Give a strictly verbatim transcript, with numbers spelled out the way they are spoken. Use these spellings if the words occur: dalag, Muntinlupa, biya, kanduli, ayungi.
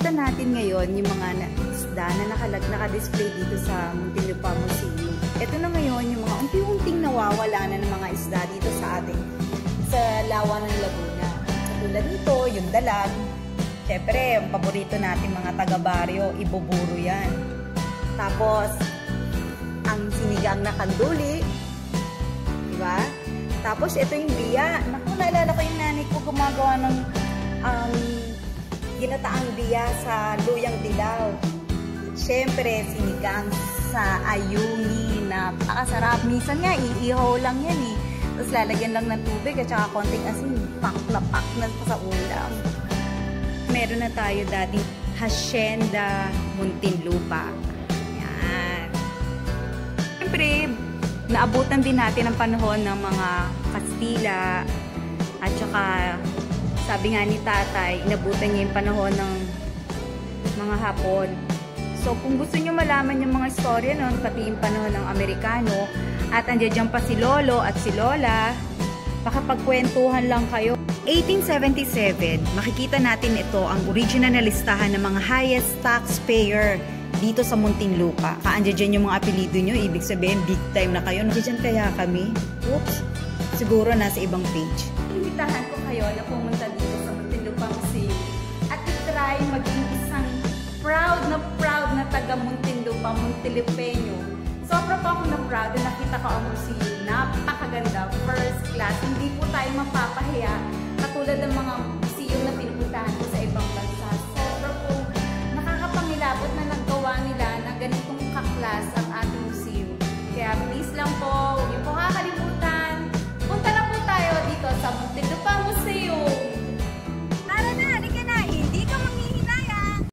Makikita natin ngayon yung mga isda na naka-display dito sa Muntinlupa Museum. Ito na ngayon yung mga unti-unting nawawala na ng mga isda dito sa atin sa lawa ng Laguna. Tulad nito, yung dalag. Siyempre, yung paborito natin mga taga-baryo, ibuburo yan. Tapos, ang sinigang na kanduli. Diba? Tapos, ito yung biya. Naku, naalala ko yung nanay ko gumagawa ng ang um, ginataang biya sa luyang dilaw. Siyempre, sinigang sa ayungi. Napakasarap. Minsan nga, iihaw lang yan eh. Tapos lalagyan lang ng tubig at saka konting asin. Pak na pak na sa ulam. Meron na tayo dating Hacienda Muntinlupa. Yan. Siyempre, naabutan din natin ang panahon ng mga Kastila at saka sabi nga ni tatay, inabutan niya yung panahon ng mga Hapon. So, kung gusto niyo malaman yung mga istorya noon, pati yung panahon ng Amerikano, at andiyan pa si Lolo at si Lola, makapagkwentuhan lang kayo. eighteen seventy-seven, makikita natin ito ang original na listahan ng mga highest taxpayer dito sa Muntinlupa. Andiyan yung mga apelido nyo, ibig sabihin big time na kayo. Andiyan kaya kami? Oops, siguro nasa ibang page. Imbitahan ko kayo na pumunta dito sa Muntinlupa Museum at i-try maging isang proud na proud na taga Muntinlupa, Muntinlupeño. Sobra pa akong na proud na nakita ko ang museum. Napakaganda, first class. Hindi po tayo mapapahiya katulad ng mga